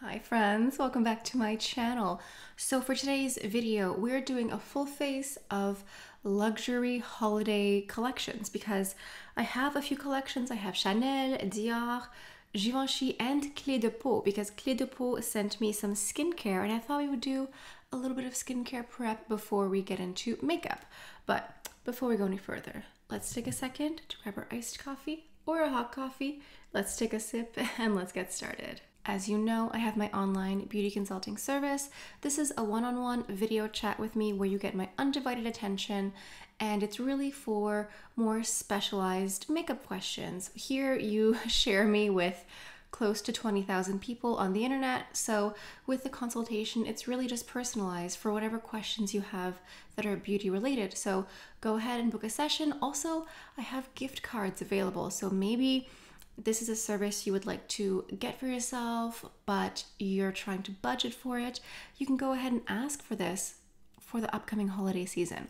Hi friends, welcome back to my channel. So for today's video, we're doing a full face of luxury holiday collections because I have a few collections. I have Chanel, Dior, Givenchy, and Clé de Peau because Clé de Peau sent me some skincare and I thought we would do a little bit of skincare prep before we get into makeup. But before we go any further, let's take a second to grab our iced coffee or a hot coffee. Let's take a sip and let's get started. As you know, I have my online beauty consulting service. This is a one-on-one video chat with me where you get my undivided attention, and it's really for more specialized makeup questions. Here you share me with close to 20,000 people on the internet. So with the consultation, it's really just personalized for whatever questions you have that are beauty related. So go ahead and book a session. Also, I have gift cards available. So maybe this is a service you would like to get for yourself, but you're trying to budget for it. You can go ahead and ask for this for the upcoming holiday season.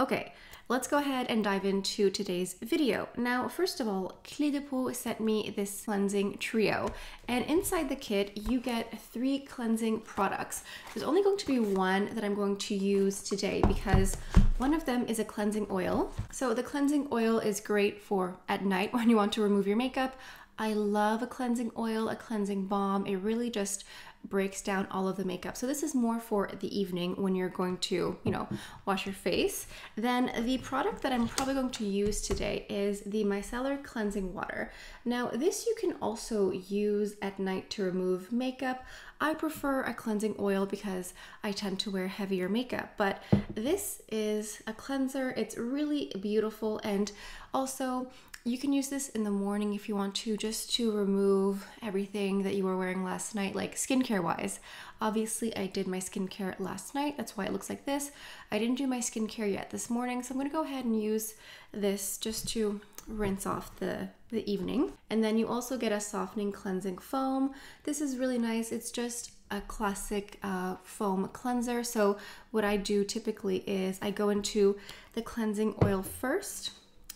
Okay, let's go ahead and dive into today's video. Now, first of all, Clé de Peau sent me this cleansing trio, and inside the kit, you get three cleansing products. There's only going to be one that I'm going to use today because one of them is a cleansing oil. So the cleansing oil is great for at night when you want to remove your makeup. I love a cleansing oil, a cleansing balm. It really just breaks down all of the makeup. So this is more for the evening when you're going to, you know, wash your face. Then the product that I'm probably going to use today is the micellar cleansing water. Now this you can also use at night to remove makeup. I prefer a cleansing oil because I tend to wear heavier makeup, but this is a cleanser. It's really beautiful, and also you can use this in the morning if you want to, just to remove everything that you were wearing last night, like skincare wise. Obviously, I did my skincare last night. That's why it looks like this. I didn't do my skincare yet this morning, so I'm going to go ahead and use this just to rinse off the evening. And then you also get a softening cleansing foam. This is really nice. It's just a classic foam cleanser. So what I do typically is I go into the cleansing oil first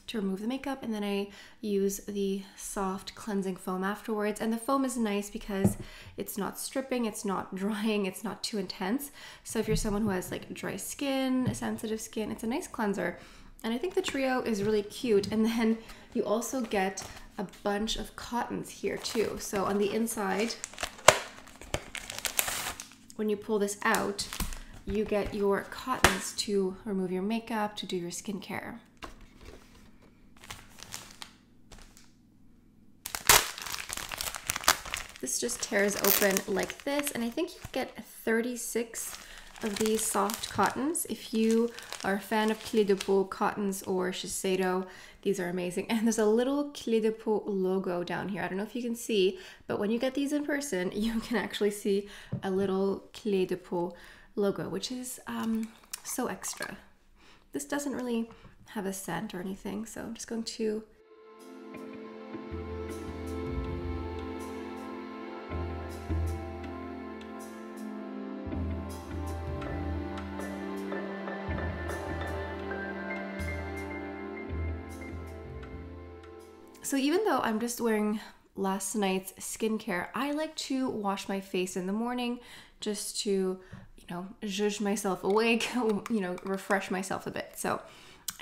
to remove the makeup, and then I use the soft cleansing foam afterwards. And the foam is nice because it's not stripping, it's not drying, it's not too intense. So if you're someone who has like dry skin, sensitive skin, it's a nice cleanser. And I think the trio is really cute. And then you also get a bunch of cottons here too. So on the inside, when you pull this out, you get your cottons to remove your makeup, to do your skincare. This just tears open like this, and I think you get 36 of these soft cottons. If you are a fan of Clé de Peau cottons or Shiseido, these are amazing. And there's a little Clé de Peau logo down here. I don't know if you can see, but when you get these in person, you can actually see a little Clé de Peau logo, which is so extra. This doesn't really have a scent or anything, so I'm just going to . So even though I'm just wearing last night's skincare, I like to wash my face in the morning just to, you know, zhuzh myself awake, you know, refresh myself a bit. So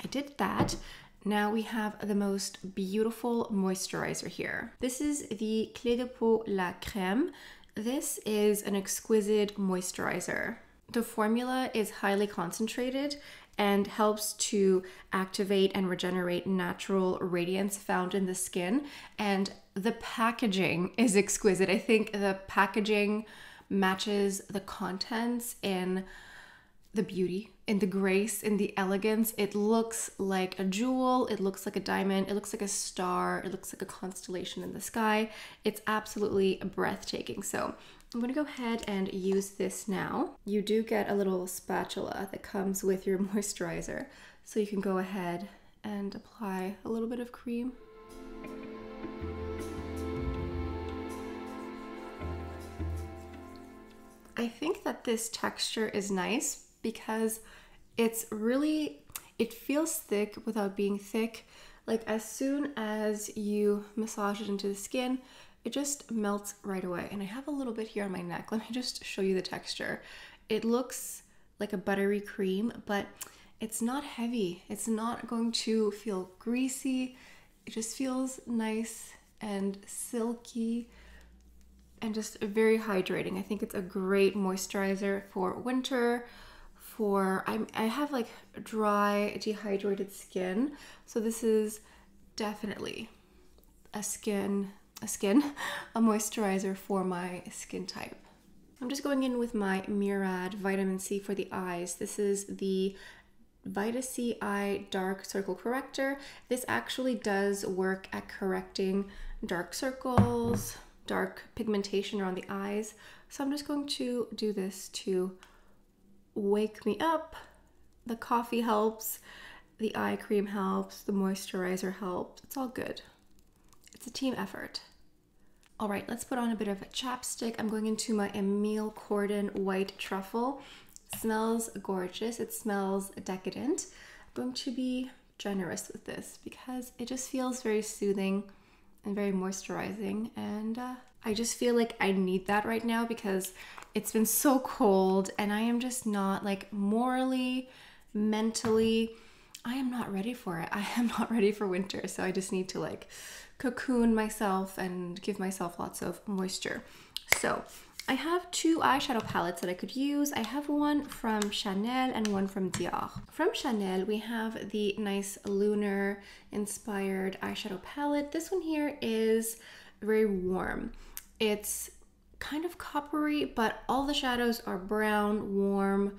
I did that. Now we have the most beautiful moisturizer here. This is the Clé de Peau La Crème. This is an exquisite moisturizer. The formula is highly concentrated and helps to activate and regenerate natural radiance found in the skin. And the packaging is exquisite. I think the packaging matches the contents in the beauty, in the grace, in the elegance. It looks like a jewel, it looks like a diamond, it looks like a star, it looks like a constellation in the sky. It's absolutely breathtaking. So I'm gonna go ahead and use this now. You do get a little spatula that comes with your moisturizer, so you can go ahead and apply a little bit of cream. I think that this texture is nice because it's really, it feels thick without being thick. Like as soon as you massage it into the skin, it just melts right away. And I have a little bit here on my neck. Let me just show you the texture. It looks like a buttery cream, but it's not heavy. It's not going to feel greasy. It just feels nice and silky and just very hydrating. I think it's a great moisturizer for winter, for I have like dry, dehydrated skin. So this is definitely a moisturizer for my skin type. I'm just going in with my Murad Vitamin C for the eyes. This is the Vita C Eye Dark Circle Corrector. This actually does work at correcting dark circles, dark pigmentation around the eyes. So I'm just going to do this to wake me up. The coffee helps, the eye cream helps, the moisturizer helps. It's all good. It's a team effort. All right, let's put on a bit of a chapstick. I'm going into my Emile Cordon White Truffle. It smells gorgeous. It smells decadent. I'm going to be generous with this because it just feels very soothing and very moisturizing. And I just feel like I need that right now because it's been so cold and I am just not, like, morally, mentally, I am not ready for it. I am not ready for winter. So I just need to, like, cocoon myself and give myself lots of moisture. So I have two eyeshadow palettes that I could use. I have one from Chanel and one from Dior. From Chanel, we have the nice lunar inspired eyeshadow palette. This one here is very warm. It's kind of coppery, but all the shadows are brown, warm,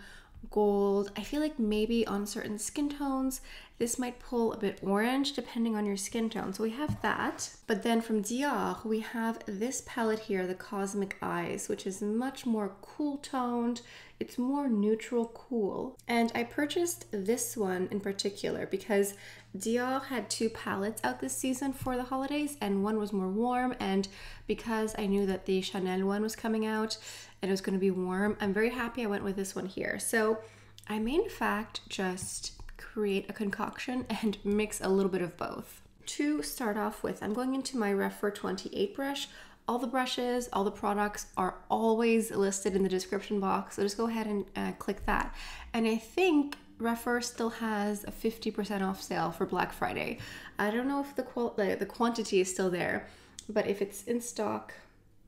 gold. I feel like maybe on certain skin tones, this might pull a bit orange depending on your skin tone. So we have that. But then from Dior, we have this palette here, the Cosmic Eyes, which is much more cool toned. It's more neutral cool. And I purchased this one in particular because Dior had two palettes out this season for the holidays, and one was more warm. And because I knew that the Chanel one was coming out and it was going to be warm, I'm very happy I went with this one here. So I may in fact just create a concoction and mix a little bit of both. To start off with, I'm going into my Rephr 28 brush. All the brushes, all the products are always listed in the description box, so just go ahead and click that. And I think Rephr still has a 50% off sale for Black Friday. I don't know if the quantity is still there, but if it's in stock,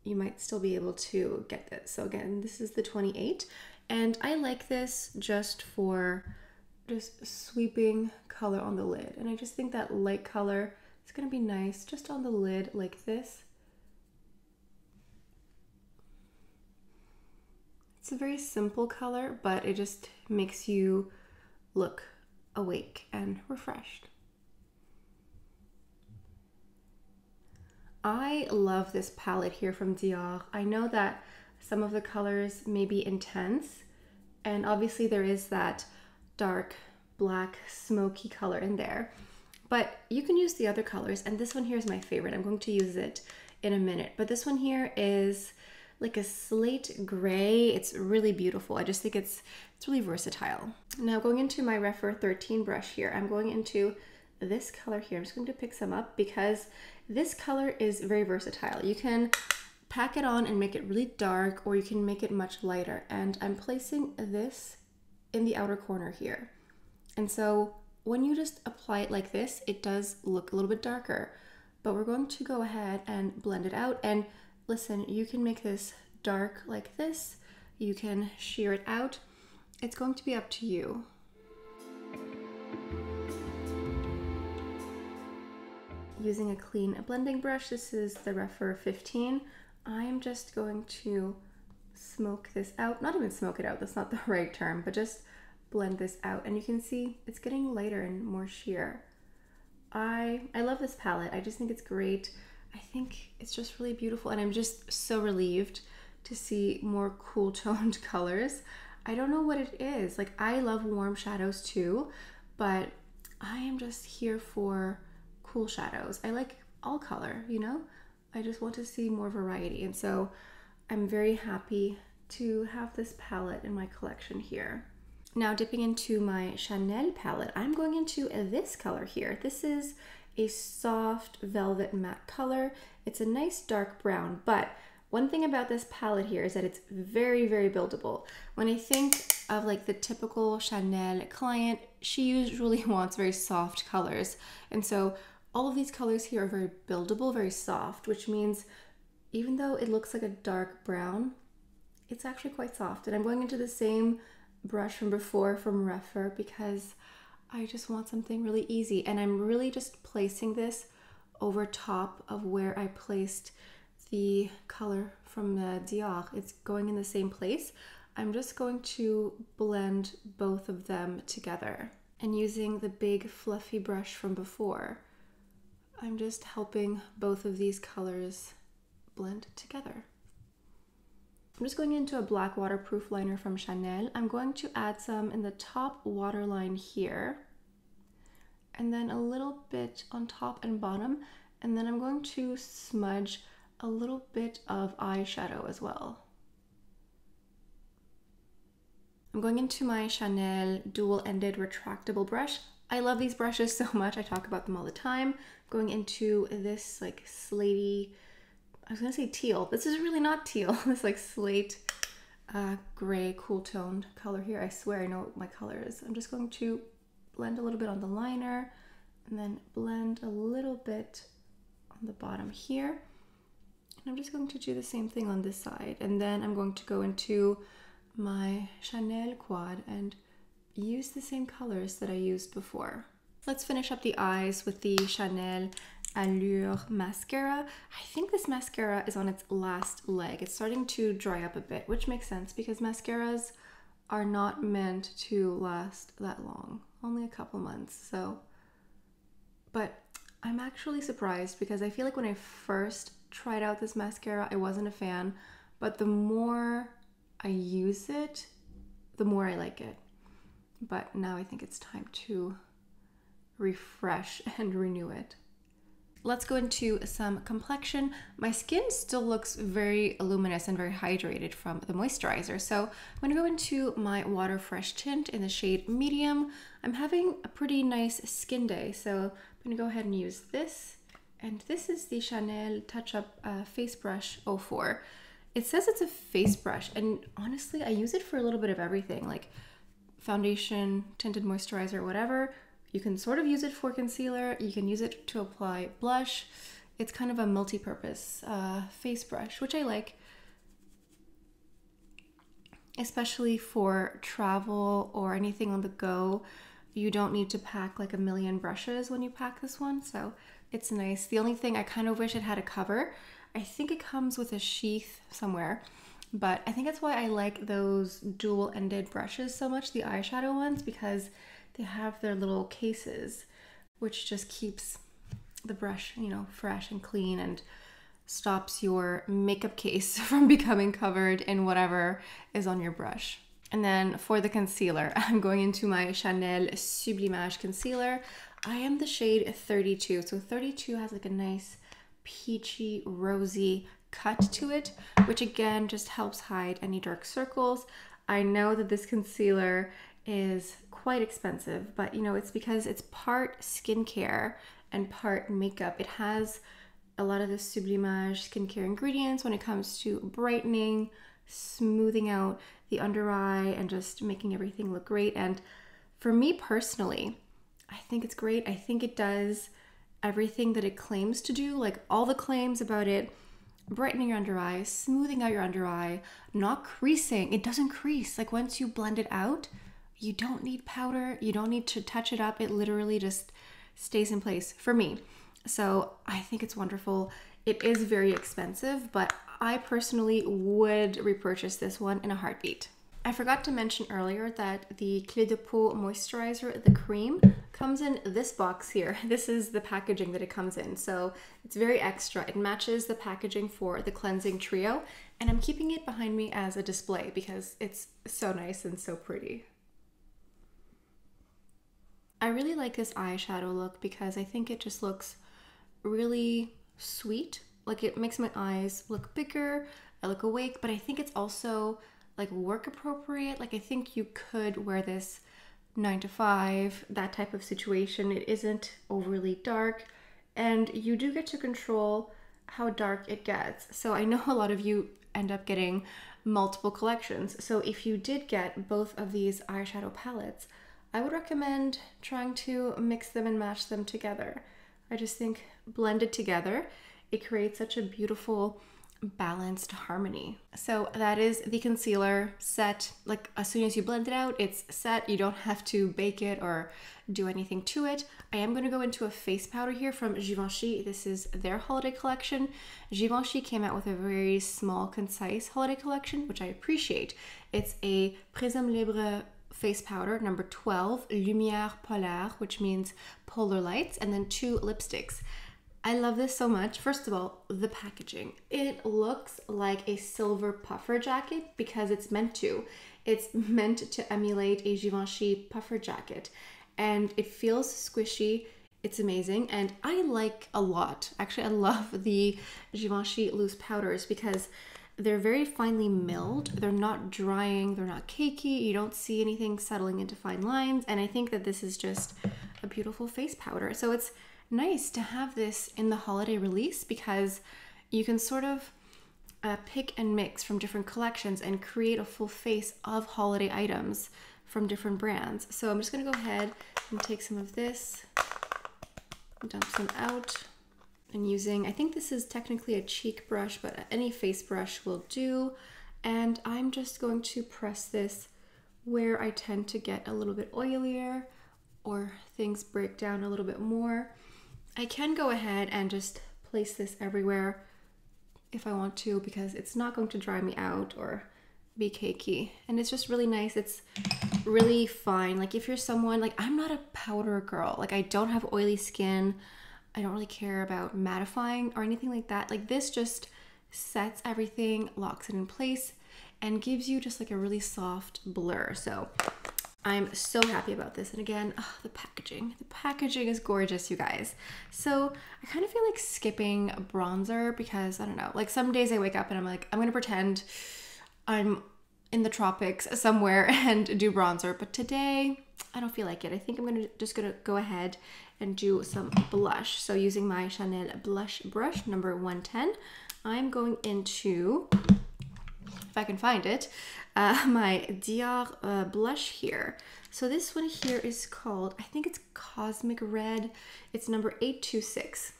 you might still be able to get this. So again, this is the 28, and I like this just for just sweeping color on the lid. And I just think that light color is gonna be nice just on the lid like this. It's a very simple color, but it just makes you look awake and refreshed. I love this palette here from Dior. I know that some of the colors may be intense, and obviously there is that dark black smoky color in there, but you can use the other colors, and this one here is my favorite. I'm going to use it in a minute, but this one here is like a slate gray. It's really beautiful. I just think it's really versatile. Now going into my Rephr 13 brush here, I'm going into this color here. I'm just going to pick some up because this color is very versatile. You can pack it on and make it really dark, or you can make it much lighter. And I'm placing this in the outer corner here. And so when you just apply it like this, it does look a little bit darker, but we're going to go ahead and blend it out. And listen, you can make this dark like this. You can sheer it out. It's going to be up to you. Using a clean blending brush, this is the Rephr 15. I'm just going to smoke this out, not even smoke it out, that's not the right term, but just blend this out. And you can see it's getting lighter and more sheer. I love this palette. I just think it's great. I think it's just really beautiful, and I'm just so relieved to see more cool toned colors. I don't know what it is. Like, I love warm shadows too, but I am just here for cool shadows. I like all color, you know? I just want to see more variety, and so I'm very happy to have this palette in my collection here. Now dipping into my Chanel palette, I'm going into this color here. This is a soft velvet matte color. It's a nice dark brown, but one thing about this palette here is that it's very, very buildable. When I think of like the typical Chanel client, she usually wants very soft colors. And so all of these colors here are very buildable, very soft, which means even though it looks like a dark brown, it's actually quite soft. And I'm going into the same brush from before from Rephr because I just want something really easy. And I'm really just placing this over top of where I placed the color from Dior. It's going in the same place. I'm just going to blend both of them together. And using the big fluffy brush from before, I'm just helping both of these colors blend together. I'm just going into a black waterproof liner from Chanel. I'm going to add some in the top waterline here, and then a little bit on top and bottom, and then I'm going to smudge a little bit of eyeshadow as well. I'm going into my Chanel dual-ended retractable brush. I love these brushes so much, I talk about them all the time. Going into this like slaty, I was gonna say teal, this is really not teal, this like slate gray cool toned color here. I swear I know what my color is. I'm just going to blend a little bit on the liner and then blend a little bit on the bottom here. And I'm just going to do the same thing on this side. And then I'm going to go into my Chanel quad and use the same colors that I used before. Let's finish up the eyes with the Chanel Allure mascara. I think this mascara is on its last leg. It's starting to dry up a bit, which makes sense because mascaras are not meant to last that long, only a couple months. So, but I'm actually surprised because I feel like when I first tried out this mascara, I wasn't a fan, but the more I use it, the more I like it. But now I think it's time to refresh and renew it. Let's go into some complexion. My skin still looks very luminous and very hydrated from the moisturizer. So I'm gonna go into my Water Fresh tint in the shade Medium. I'm having a pretty nice skin day, so I'm gonna go ahead and use this. And this is the Chanel Touch-Up Face Brush 04. It says it's a face brush, and honestly, I use it for a little bit of everything, like foundation, tinted moisturizer, whatever. You can sort of use it for concealer, you can use it to apply blush. It's kind of a multi-purpose face brush, which I like, especially for travel or anything on the go. You don't need to pack like a million brushes when you pack this one, so it's nice. The only thing, I kind of wish it had a cover. I think it comes with a sheath somewhere, but I think that's why I like those dual-ended brushes so much, the eyeshadow ones, because they have their little cases, which just keeps the brush, you know, fresh and clean and stops your makeup case from becoming covered in whatever is on your brush. And then for the concealer, I'm going into my Chanel Sublimage concealer. I am the shade 32. So 32 has like a nice peachy, rosy cut to it, which again just helps hide any dark circles. I know that this concealer is quite expensive, but you know, it's because it's part skincare and part makeup. It has a lot of the Sublimage skincare ingredients when it comes to brightening, smoothing out the under eye, and just making everything look great. And for me personally, I think it's great. I think it does everything that it claims to do, like all the claims about it brightening your under eye, smoothing out your under eye, not creasing. It doesn't crease. Like once you blend it out, you don't need powder, you don't need to touch it up. It literally just stays in place for me. So I think it's wonderful. It is very expensive, but I personally would repurchase this one in a heartbeat. I forgot to mention earlier that the Clé de Peau moisturizer, the cream, comes in this box here. This is the packaging that it comes in, so it's very extra. It matches the packaging for the cleansing trio, and I'm keeping it behind me as a display because it's so nice and so pretty. I really like this eyeshadow look because I think it just looks really sweet. Like it makes my eyes look bigger, I look awake, but I think it's also like work appropriate. Like I think you could wear this 9 to 5, that type of situation. It isn't overly dark. and you do get to control how dark it gets. So I know a lot of you end up getting multiple collections. So if you did get both of these eyeshadow palettes, I would recommend trying to mix them and match them together. I just think blended together, it creates such a beautiful balanced harmony. So that is the concealer set. Like as soon as you blend it out, it's set. You don't have to bake it or do anything to it. I am going to go into a face powder here from Givenchy. This is their holiday collection. Givenchy came out with a very small, concise holiday collection, which I appreciate. It's a Prisme Libre face powder, number 12, Lumière Polaire, which means polar lights, and then 2 lipsticks. I love this so much. First of all, the packaging. It looks like a silver puffer jacket because it's meant to. It's meant to emulate a Givenchy puffer jacket, and it feels squishy. It's amazing, and I like a lot. Actually, I love the Givenchy loose powders because they're very finely milled. They're not drying, they're not cakey. You don't see anything settling into fine lines, and I think that this is just a beautiful face powder. So it's nice to have this in the holiday release because you can sort of pick and mix from different collections and create a full face of holiday items from different brands. So I'm just gonna go ahead and take some of this, dump some out. I'm using, I think this is technically a cheek brush, but any face brush will do. And I'm just going to press this where I tend to get a little bit oilier or things break down a little bit more. I can go ahead and just place this everywhere if I want to, because it's not going to dry me out or be cakey. And it's just really nice. It's really fine. Like if you're someone, like I'm not a powder girl. Like I don't have oily skin. I don't really care about mattifying or anything like that. Like this just sets everything, locks it in place, and gives you just like a really soft blur. So I'm so happy about this. And again, oh, the packaging. The packaging is gorgeous, you guys. So I kind of feel like skipping a bronzer because I don't know, like some days I wake up and I'm like, I'm going to pretend I'm in the tropics somewhere and do bronzer. But today I don't feel like it. I think I'm just gonna go ahead and do some blush. So using my Chanel blush brush, number 110, I'm going into, if I can find it, my Dior blush here. So this one here is called, I think it's Cosmic Red. It's number 826.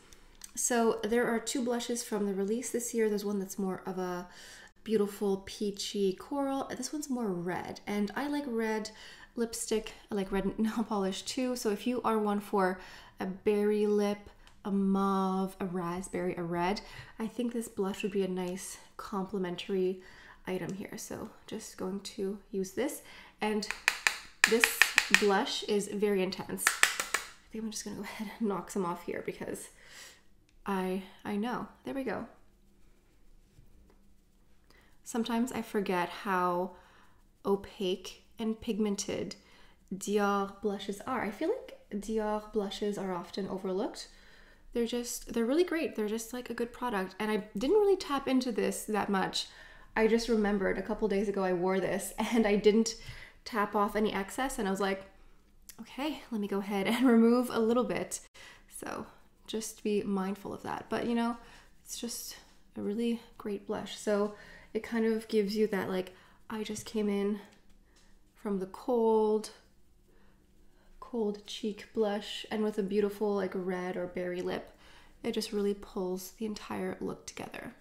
So there are 2 blushes from the release this year. There's one that's more of a beautiful peachy coral. This one's more red, and I like red lipstick. I like red nail polish too. So if you are one for a berry lip, a mauve, a raspberry, a red, I think this blush would be a nice complementary item here. So just going to use this, and this blush is very intense. I think I'm just gonna go ahead and knock some off here because I know. There we go. Sometimes I forget how opaque and pigmented Dior blushes are. I feel like Dior blushes are often overlooked. They're really great. They're just like a good product. And I didn't really tap into this that much. I just remembered a couple days ago I wore this and I didn't tap off any excess, and I was like, okay, let me go ahead and remove a little bit. So just be mindful of that. But you know, it's just a really great blush. So it kind of gives you that like, I just came in from the cold cheek blush, and with a beautiful like red or berry lip, it just really pulls the entire look together.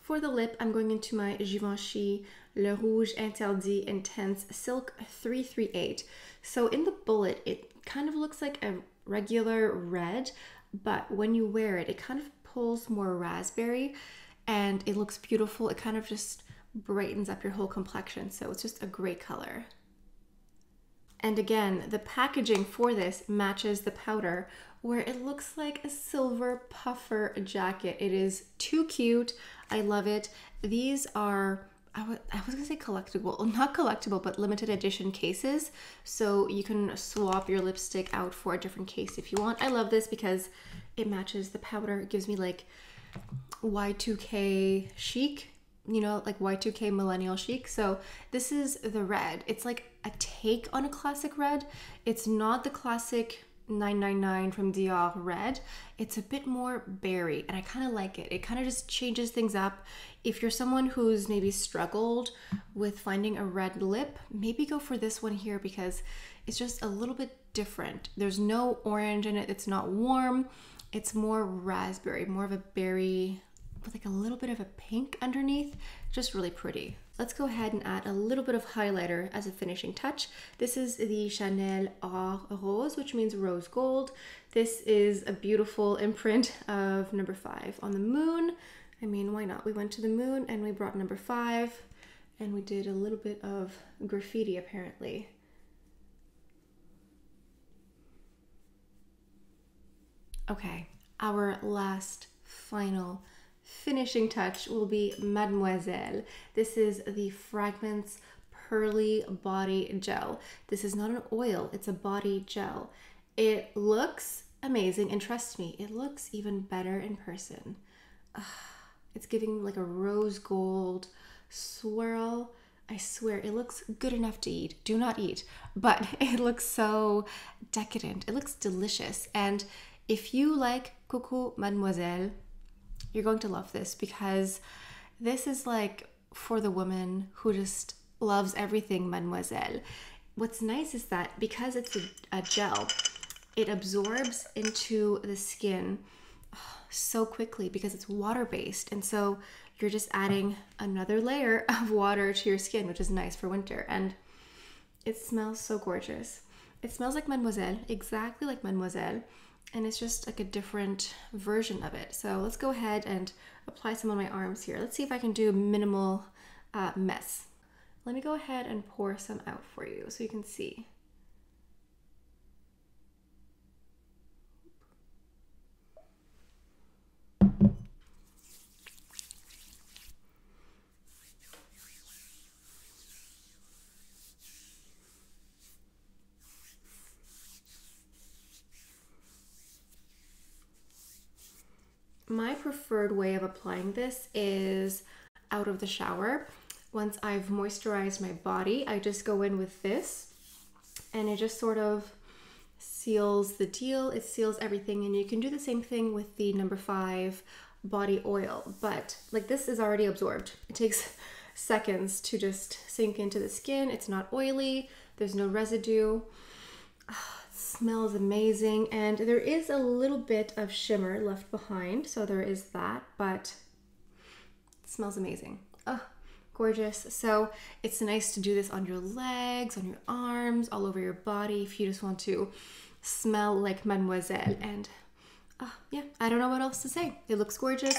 For the lip, I'm going into my Givenchy Le Rouge Interdit Intense Silk 338. So in the bullet, it kind of looks like a regular red, but when you wear it, it kind of pulls more raspberry and it looks beautiful. It kind of just brightens up your whole complexion. So it's just a great color. And again, the packaging for this matches the powder, where it looks like a silver puffer jacket. It is too cute. I love it. These are, I was gonna say collectible, not collectible, but limited edition cases. So you can swap your lipstick out for a different case if you want. I love this because it matches the powder. It gives me like Y2K chic, you know, like Y2K millennial chic. So this is the red. It's like a take on a classic red. It's not the classic 999 from Dior Red. It's a bit more berry and I kind of like it. It kind of just changes things up. If you're someone who's maybe struggled with finding a red lip, maybe go for this one here because it's just a little bit different. There's no orange in it. It's not warm. It's more raspberry, more of a berry with like a little bit of a pink underneath. Just really pretty. Let's go ahead and add a little bit of highlighter as a finishing touch. This is the Chanel Or Rose, which means rose gold. This is a beautiful imprint of number 5 on the moon. I mean, why not? We went to the moon and we brought number 5 and we did a little bit of graffiti apparently. Okay, our last final finishing touch will be Mademoiselle. This is the Fragments Pearly Body Gel. This is not an oil, it's a body gel. It looks amazing, and trust me, it looks even better in person. It's giving like a rose gold swirl. I swear, it looks good enough to eat. Do not eat, but it looks so decadent. It looks delicious, and if you like Coco Mademoiselle, you're going to love this because this is like for the woman who just loves everything Mademoiselle. What's nice is that because it's a gel, it absorbs into the skin so quickly because it's water-based. And so you're just adding another layer of water to your skin, which is nice for winter. And it smells so gorgeous. It smells like Mademoiselle, exactly like Mademoiselle. And it's just like a different version of it. So let's go ahead and apply some on my arms here. Let's see if I can do a minimal mess. Let me go ahead and pour some out for you so you can see. My preferred way of applying this is out of the shower. Once I've moisturized my body, I just go in with this and it just sort of seals the deal. It seals everything, and you can do the same thing with the number 5 body oil, but like this is already absorbed. It takes seconds to just sink into the skin. It's not oily. There's no residue. Smells amazing, and there is a little bit of shimmer left behind, so there is that, but it smells amazing. Oh, gorgeous. So it's nice to do this on your legs, on your arms, all over your body if you just want to smell like Mademoiselle. And yeah, I don't know what else to say. It looks gorgeous.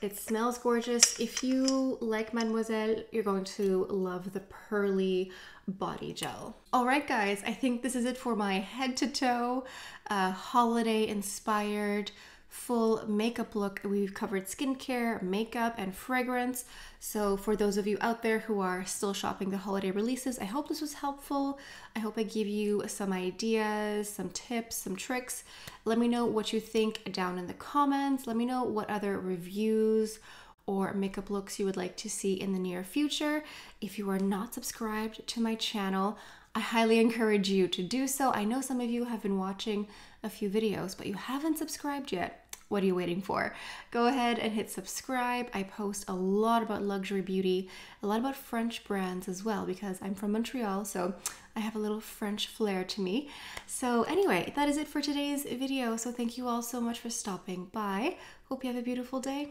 It smells gorgeous. If you like Mademoiselle, you're going to love the pearly body gel. All right, guys, I think this is it for my head to toe holiday inspired full makeup look. We've covered skincare, makeup, and fragrance. So for those of you out there who are still shopping the holiday releases, I hope this was helpful. I hope I gave you some ideas, some tips, some tricks. Let me know what you think down in the comments. Let me know what other reviews or makeup looks you would like to see in the near future. If you are not subscribed to my channel, I highly encourage you to do so. I know some of you have been watching a few videos, but you haven't subscribed yet. What are you waiting for? Go ahead and hit subscribe. I post a lot about luxury beauty, a lot about French brands as well, because I'm from Montreal, so I have a little French flair to me. So anyway, that is it for today's video. So thank you all so much for stopping by. Hope you have a beautiful day,